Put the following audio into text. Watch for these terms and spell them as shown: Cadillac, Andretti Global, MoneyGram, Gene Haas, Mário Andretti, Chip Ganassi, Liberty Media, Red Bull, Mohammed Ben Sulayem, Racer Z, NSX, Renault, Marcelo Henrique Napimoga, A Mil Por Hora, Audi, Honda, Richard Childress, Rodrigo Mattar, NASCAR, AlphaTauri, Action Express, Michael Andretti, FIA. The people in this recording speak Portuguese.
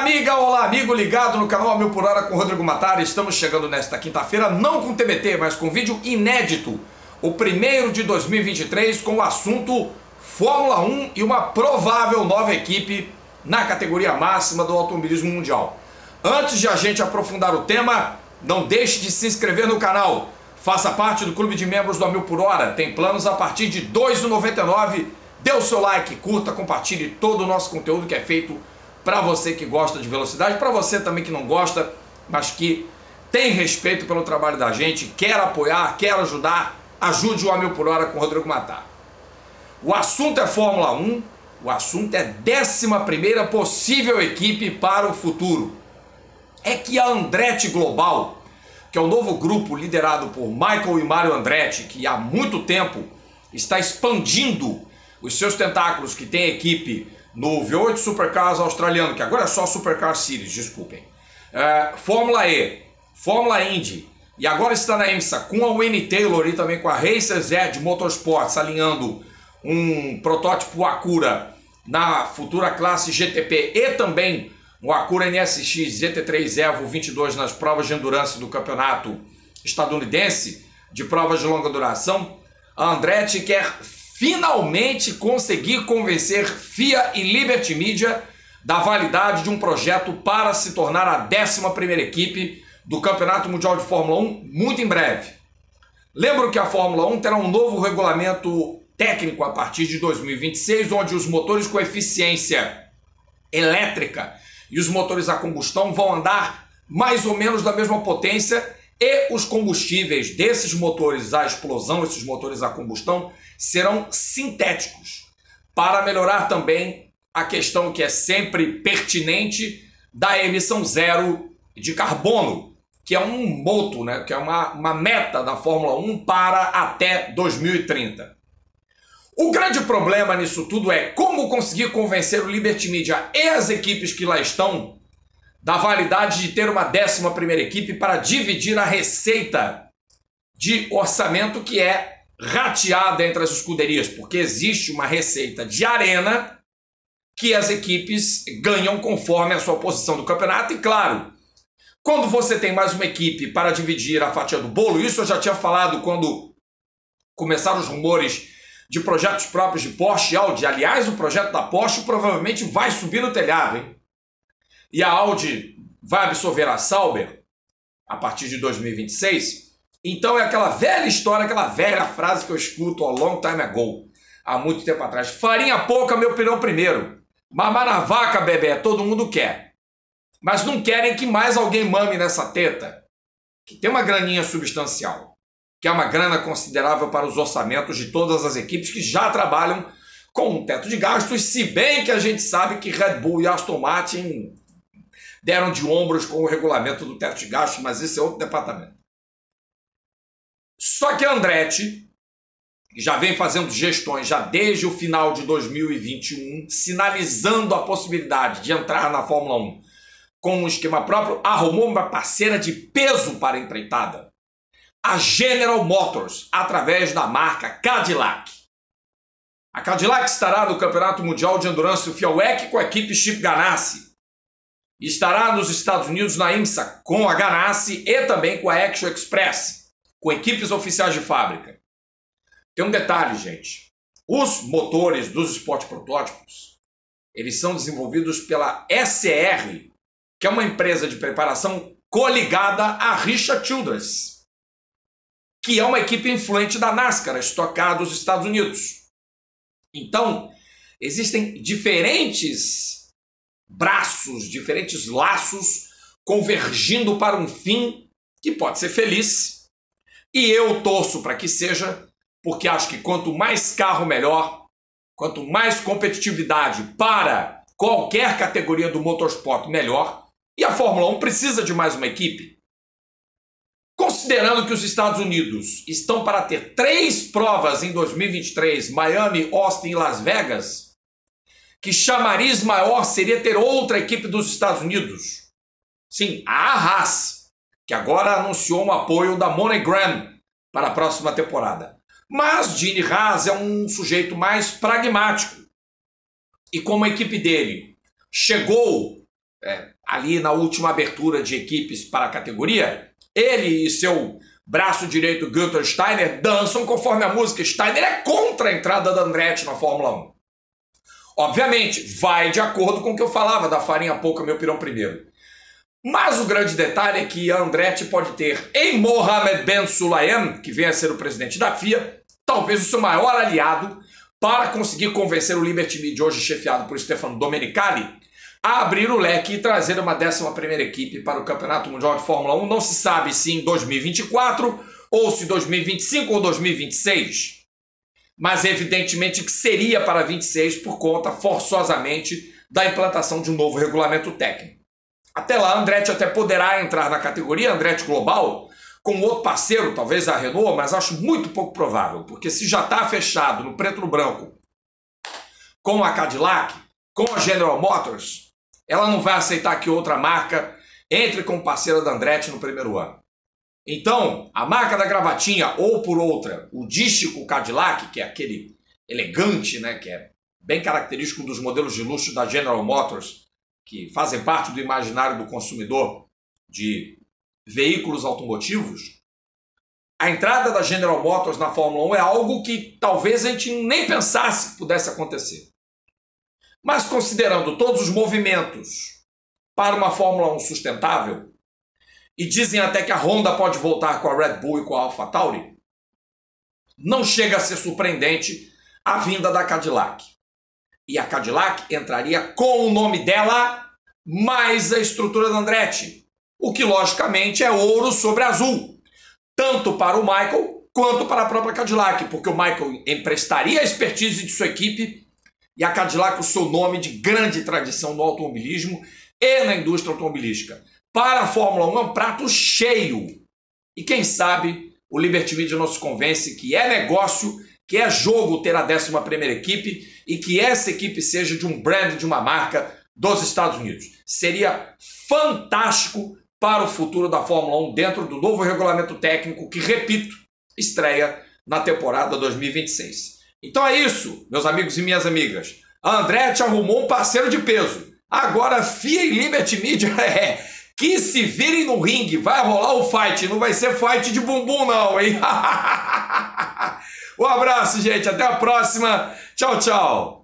amiga, olá amigo, ligado no canal A Mil Por Hora com Rodrigo Mattar. Estamos chegando nesta quinta-feira, não com TBT, mas com vídeo inédito, o primeiro de 2023, com o assunto Fórmula 1 e uma provável nova equipe na categoria máxima do automobilismo mundial. Antes de a gente aprofundar o tema, não deixe de se inscrever no canal. Faça parte do clube de membros do A Mil Por Hora. Tem planos a partir de R$ 2,99. Dê o seu like, curta, compartilhe todo o nosso conteúdo que é feito para você que gosta de velocidade, para você também que não gosta, mas que tem respeito pelo trabalho da gente, quer apoiar, quer ajudar, ajude o A Mil Por Hora com o Rodrigo Mattar. O assunto é Fórmula 1, o assunto é 11ª possível equipe para o futuro. É que a Andretti Global, que é o novo grupo liderado por Michael e Mário Andretti, que há muito tempo está expandindo os seus tentáculos, que tem equipe no V8 Supercars australiano, que agora é só Supercar Series, desculpem, Fórmula E, Fórmula Indy, e agora está na IMSA com a Winnie Taylor e também com a Racer Z de Motorsports, alinhando um protótipo Acura na futura classe GTP e também o Acura NSX GT3 Evo 22 nas provas de endurance do campeonato estadunidense de provas de longa duração. A Andretti quer finalmente conseguir convencer FIA e Liberty Media da validade de um projeto para se tornar a 11ª equipe do Campeonato Mundial de Fórmula 1 muito em breve. Lembro que a Fórmula 1 terá um novo regulamento técnico a partir de 2026, onde os motores com eficiência elétrica e os motores a combustão vão andar mais ou menos da mesma potência, e os combustíveis desses motores à explosão, esses motores a combustão, serão sintéticos, para melhorar também a questão que é sempre pertinente da emissão zero de carbono, que é um moto, né, que é uma meta da Fórmula 1 para até 2030. O grande problema nisso tudo é como conseguir convencer o Liberty Media e as equipes que lá estão da validade de ter uma 11ª equipe para dividir a receita de orçamento que é rateada entre as escuderias, porque existe uma receita de arena que as equipes ganham conforme a sua posição do campeonato. E claro, quando você tem mais uma equipe para dividir a fatia do bolo, isso eu já tinha falado quando começaram os rumores de projetos próprios de Porsche e Audi. Aliás, o projeto da Porsche provavelmente vai subir no telhado, hein? E a Audi vai absorver a Sauber a partir de 2026. Então é aquela velha história, aquela velha frase que eu escuto a long time ago, há muito tempo atrás. Farinha pouca, meu pirão primeiro. Mamar na vaca, bebê, todo mundo quer. Mas não querem que mais alguém mame nessa teta, que tem uma graninha substancial, que é uma grana considerável para os orçamentos de todas as equipes que já trabalham com um teto de gastos, se bem que a gente sabe que Red Bull e Aston Martin deram de ombros com o regulamento do teto de gastos, mas esse é outro departamento. Só que a Andretti, que já vem fazendo gestões já desde o final de 2021, sinalizando a possibilidade de entrar na Fórmula 1 com um esquema próprio, arrumou uma parceira de peso para a empreitada, a General Motors, através da marca Cadillac. A Cadillac estará no Campeonato Mundial de Endurance do FIA com a equipe Chip Ganassi. Estará nos Estados Unidos na IMSA com a Ganassi e também com a Action Express, com equipes oficiais de fábrica. Tem um detalhe, gente. Os motores dos Sport Protótipos, eles são desenvolvidos pela SR, que é uma empresa de preparação coligada a Richard Childress, que é uma equipe influente da NASCAR, estocada dos Estados Unidos. Então, existem diferentes braços, diferentes laços convergindo para um fim que pode ser feliz. E eu torço para que seja, porque acho que quanto mais carro, melhor. Quanto mais competitividade para qualquer categoria do motorsport, melhor. E a Fórmula 1 precisa de mais uma equipe. Considerando que os Estados Unidos estão para ter 3 provas em 2023, Miami, Austin e Las Vegas, que chamariz maior seria ter outra equipe dos Estados Unidos. Sim, a Haas, que agora anunciou um apoio da MoneyGram para a próxima temporada. Mas Gene Haas é um sujeito mais pragmático. E como a equipe dele chegou ali na última abertura de equipes para a categoria, ele e seu braço direito Gunther Steiner dançam conforme a música. Steiner é contra a entrada da Andretti na Fórmula 1. Obviamente, vai de acordo com o que eu falava da farinha pouca, meu pirão primeiro. Mas o grande detalhe é que a Andretti pode ter em Mohammed Ben Sulayem, que vem a ser o presidente da FIA, talvez o seu maior aliado para conseguir convencer o Liberty Media, hoje chefiado por Stefano Domenicali, a abrir o leque e trazer uma 11ª equipe para o Campeonato Mundial de Fórmula 1. Não se sabe se em 2024, ou se 2025 ou 2026, mas evidentemente que seria para 26 por conta, forçosamente, da implantação de um novo regulamento técnico. Até lá, Andretti até poderá entrar na categoria Andretti Global com outro parceiro, talvez a Renault, mas acho muito pouco provável, porque se já está fechado no preto no branco com a Cadillac, com a General Motors, ela não vai aceitar que outra marca entre como parceira da Andretti no primeiro ano. Então, a marca da gravatinha, ou por outra, o dístico Cadillac, que é aquele elegante, né, que é bem característico dos modelos de luxo da General Motors, que fazem parte do imaginário do consumidor de veículos automotivos, a entrada da General Motors na Fórmula 1 é algo que talvez a gente nem pensasse que pudesse acontecer. Mas considerando todos os movimentos para uma Fórmula 1 sustentável, e dizem até que a Honda pode voltar com a Red Bull e com a AlphaTauri, não chega a ser surpreendente a vinda da Cadillac. E a Cadillac entraria com o nome dela mais a estrutura da Andretti, o que logicamente é ouro sobre azul, tanto para o Michael quanto para a própria Cadillac, porque o Michael emprestaria a expertise de sua equipe e a Cadillac o seu nome de grande tradição no automobilismo e na indústria automobilística. Para a Fórmula 1 é um prato cheio. E quem sabe o Liberty Media não se convence que é negócio, que é jogo ter a 11ª equipe e que essa equipe seja de um brand, de uma marca dos Estados Unidos. Seria fantástico para o futuro da Fórmula 1 dentro do novo regulamento técnico que, repito, estreia na temporada 2026. Então é isso, meus amigos e minhas amigas. A Andretti arrumou um parceiro de peso. Agora FIA e Liberty Media que se virem no ringue. Vai rolar o fight, não vai ser fight de bumbum não, hein? Um abraço, gente. Até a próxima. Tchau, tchau.